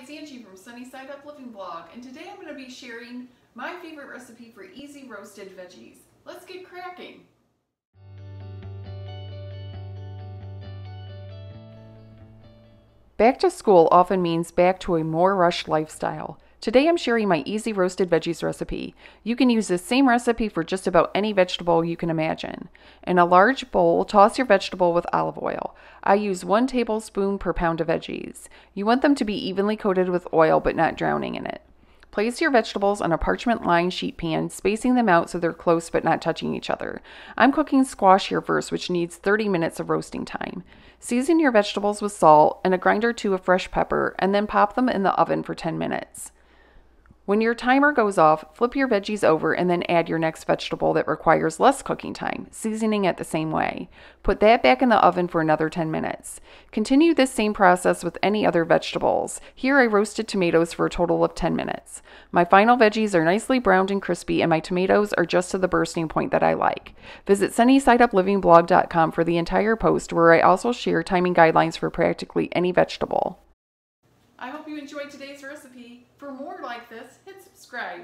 it's Angie from Sunny Side Up Living Blog, and today I'm going to be sharing my favorite recipe for easy roasted veggies. Let's get cracking! Back to school often means back to a more rushed lifestyle. Today I'm sharing my easy roasted veggies recipe. You can use this same recipe for just about any vegetable you can imagine. In a large bowl, toss your vegetable with olive oil. I use 1 tablespoon per pound of veggies. You want them to be evenly coated with oil but not drowning in it. Place your vegetables on a parchment-lined sheet pan, spacing them out so they're close but not touching each other. I'm cooking squash here first, which needs 30 minutes of roasting time. Season your vegetables with salt and a grind or two of fresh pepper, and then pop them in the oven for 10 minutes. When your timer goes off, flip your veggies over and then add your next vegetable that requires less cooking time, seasoning it the same way. Put that back in the oven for another 10 minutes. Continue this same process with any other vegetables. Here I roasted tomatoes for a total of 10 minutes. My final veggies are nicely browned and crispy, and my tomatoes are just to the bursting point that I like. Visit sunnysideuplivingblog.com for the entire post, where I also share timing guidelines for practically any vegetable. I hope you enjoyed today's recipe. For more like this, hit subscribe.